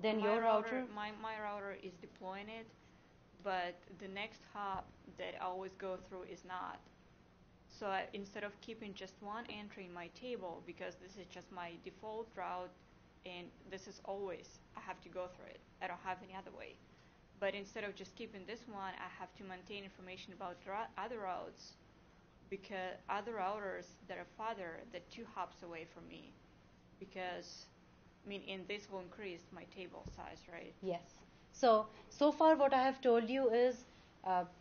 Then your router? My router is deploying it, but the next hop that I always go through is not. So instead of keeping just one entry in my table, because this is just my default route and this is always, I have to go through it. I don't have any other way. But instead of just keeping this one, I have to maintain information about other routes, because other routers that are farther, they're 2 hops away from me, because I mean, and this will increase my table size, right? Yes. So far what I have told you is,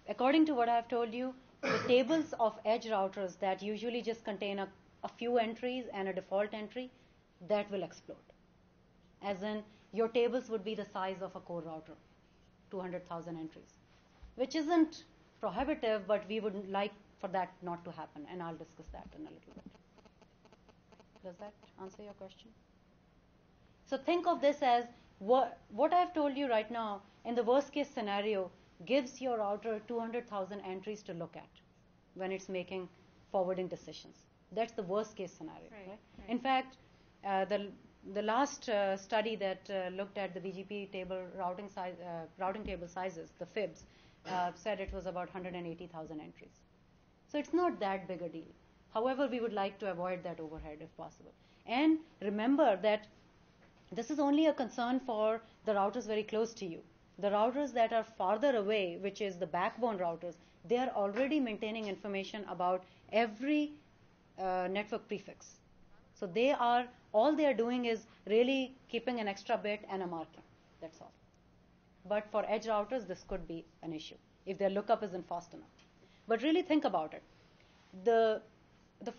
according to what I have told you, the tables of edge routers that usually just contain a few entries and a default entry, that will explode. As in, your tables would be the size of a core router, 200,000 entries, which isn't prohibitive, but we would like for that not to happen, and I'll discuss that in a little bit. Does that answer your question? So think of this as what I've told you right now, in the worst case scenario, gives your router 200,000 entries to look at when it's making forwarding decisions. That's the worst case scenario. Right? In fact, the last study that looked at the BGP table routing size, routing table sizes, the FIBS, said it was about 180,000 entries. So it's not that big a deal. However, we would like to avoid that overhead if possible. And remember that this is only a concern for the routers very close to you. The routers that are farther away, which is the backbone routers, they are already maintaining information about every network prefix. So they are, all they are doing is really keeping an extra bit and a marking. That's all. But for edge routers, this could be an issue if their lookup isn't fast enough. But really think about it. The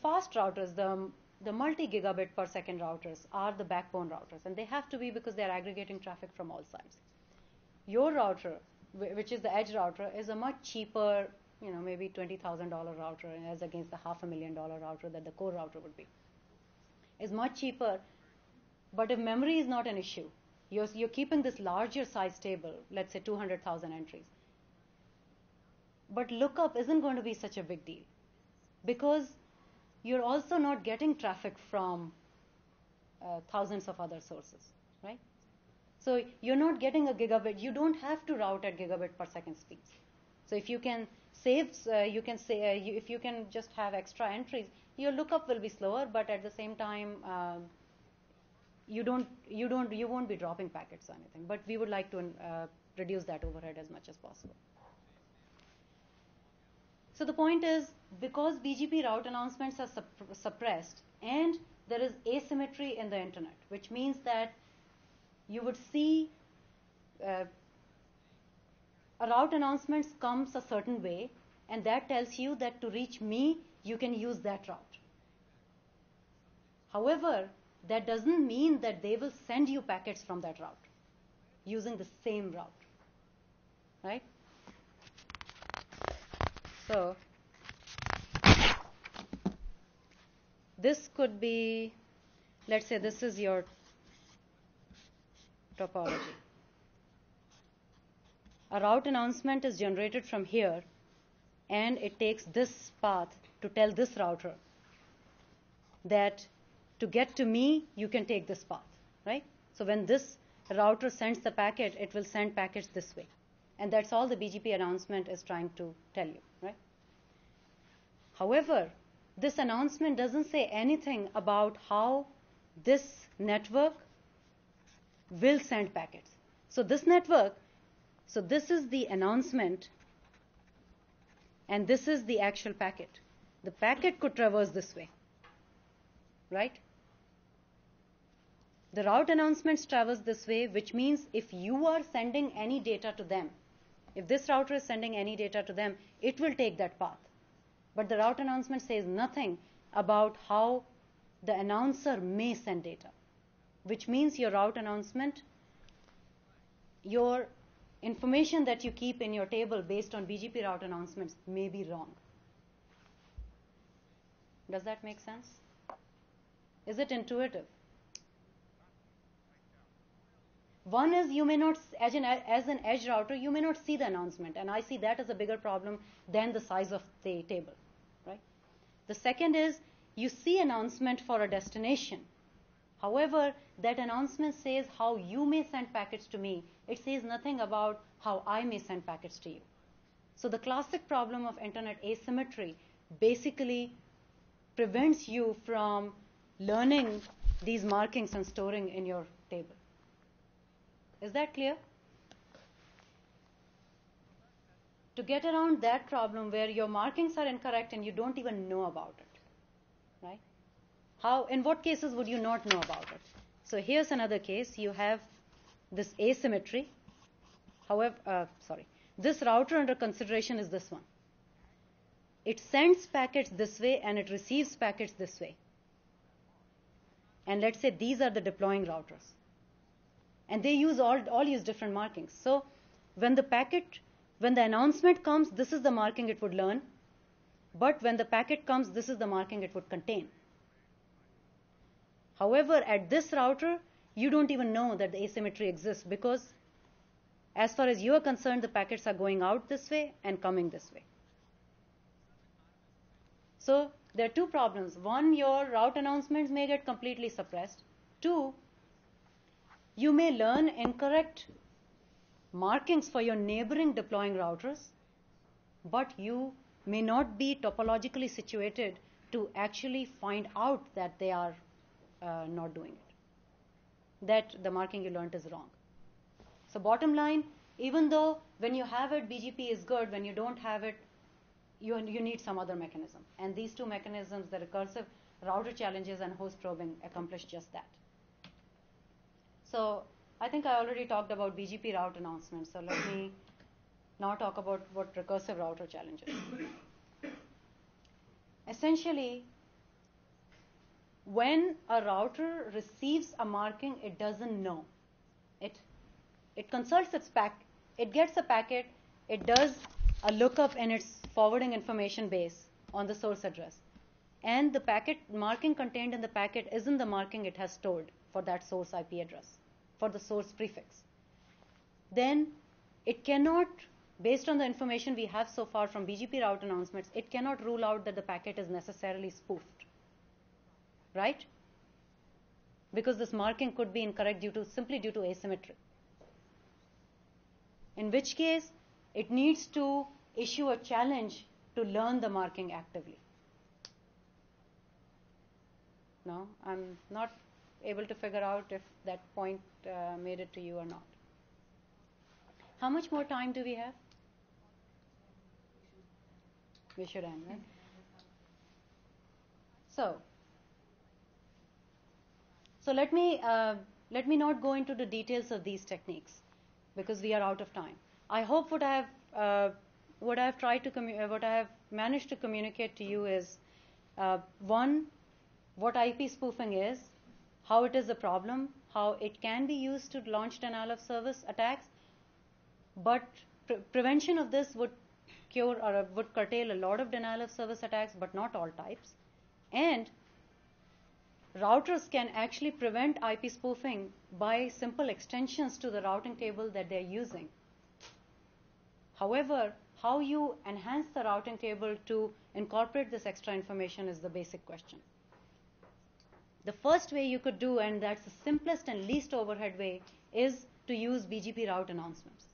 fast routers, the multi-gigabit per second routers are the backbone routers, and they have to be because they are aggregating traffic from all sides. Your router, which is the edge router, is a much cheaper, you know, maybe $20,000 router as against the $500,000 router that the core router would be. Is much cheaper, but if memory is not an issue, you're keeping this larger size table, let's say 200,000 entries. But lookup isn't going to be such a big deal, because you're also not getting traffic from thousands of other sources, right? So you're not getting a gigabit. You don't have to route at gigabit per second speeds. So if you can save, if you can just have extra entries, your lookup will be slower, but at the same time, you won't be dropping packets or anything. But we would like to reduce that overhead as much as possible. So the point is, because BGP route announcements are suppressed, and there is asymmetry in the internet, which means that you would see route announcements comes a certain way, and that tells you that to reach me, you can use that route. However, that doesn't mean that they will send you packets from that route using the same route, right? So this could be, let's say this is your topology. A route announcement is generated from here, and it takes this path to tell this router that to get to me, you can take this path, right? So when this router sends the packet, it will send packets this way. And that's all the BGP announcement is trying to tell you, right? However, this announcement doesn't say anything about how this network will send packets. So this network, so this is the announcement, and this is the actual packet. The packet could traverse this way, right? The route announcements traverse this way, which means if you are sending any data to them, if this router is sending any data to them, it will take that path. But the route announcement says nothing about how the announcer may send data, which means your route announcement, your information that you keep in your table based on BGP route announcements may be wrong. Does that make sense? Is it intuitive? One is you may not, as an edge router, you may not see the announcement, and I see that as a bigger problem than the size of the table, right? The second is you see announcement for a destination, However, that announcement says how you may send packets to me. It says nothing about how I may send packets to you. So the classic problem of internet asymmetry basically prevents you from learning these markings and storing in your table. Is that clear? To get around that problem where your markings are incorrect and you don't even know about it, right? How, in what cases would you not know about it? So here's another case. You have this asymmetry. However, this router under consideration is this one. It sends packets this way and it receives packets this way. And let's say these are the deploying routers. And they use all use different markings. So when the announcement comes, this is the marking it would learn. But when the packet comes, this is the marking it would contain. However, at this router, you don't even know that the asymmetry exists because as far as you are concerned, the packets are going out this way and coming this way. So there are two problems. One, your route announcements may get completely suppressed. Two, you may learn incorrect markings for your neighboring deploying routers, but you may not be topologically situated to actually find out that they are not doing it, that the marking you learned is wrong. So bottom line, even though when you have it, BGP is good, when you don't have it, you need some other mechanism. And these two mechanisms, the recursive router challenges and host probing, accomplish just that. So I think I already talked about BGP route announcements, so let me now talk about what recursive router challenges. Essentially, when a router receives a marking it doesn't know, it consults its packet, it gets a packet, it does a lookup in its forwarding information base on the source address, and the packet marking contained in the packet isn't the marking it has stored for that source IP address, for the source prefix. Then it cannot, based on the information we have so far from BGP route announcements, it cannot rule out that the packet is necessarily spoofed. Right? Because this marking could be incorrect simply due to asymmetry. In which case, it needs to issue a challenge to learn the marking actively. Now, I'm not able to figure out if that point made it to you or not. How much more time do we have? We should end, right? So let me not go into the details of these techniques because we are out of time. I hope what I have managed to communicate to you is one, what IP spoofing is, how it is a problem, how it can be used to launch denial of service attacks, but prevention of this would cure or would curtail a lot of denial of service attacks, but not all types, and routers can actually prevent IP spoofing by simple extensions to the routing table that they're using. However, how you enhance the routing table to incorporate this extra information is the basic question. The first way you could do, and that's the simplest and least overhead way, is to use BGP route announcements.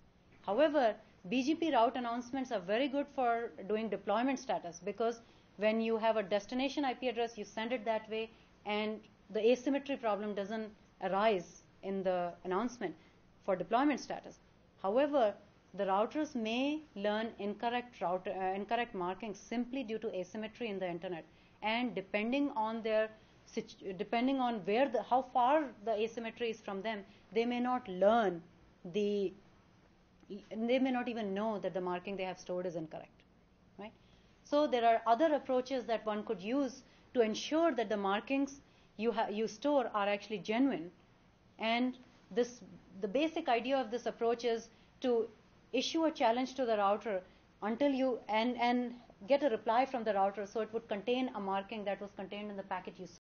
However, BGP route announcements are very good for doing deployment status because when you have a destination IP address, you send it that way, and the asymmetry problem doesn't arise in the announcement for deployment status. However, the routers may learn incorrect markings simply due to asymmetry in the internet, and depending on how far the asymmetry is from them, they may not even know that the marking they have stored is incorrect, right? So there are other approaches that one could use to ensure that the markings you store are actually genuine, and the basic idea of this approach is to issue a challenge to the router until you and get a reply from the router, so it would contain a marking that was contained in the packet you saw.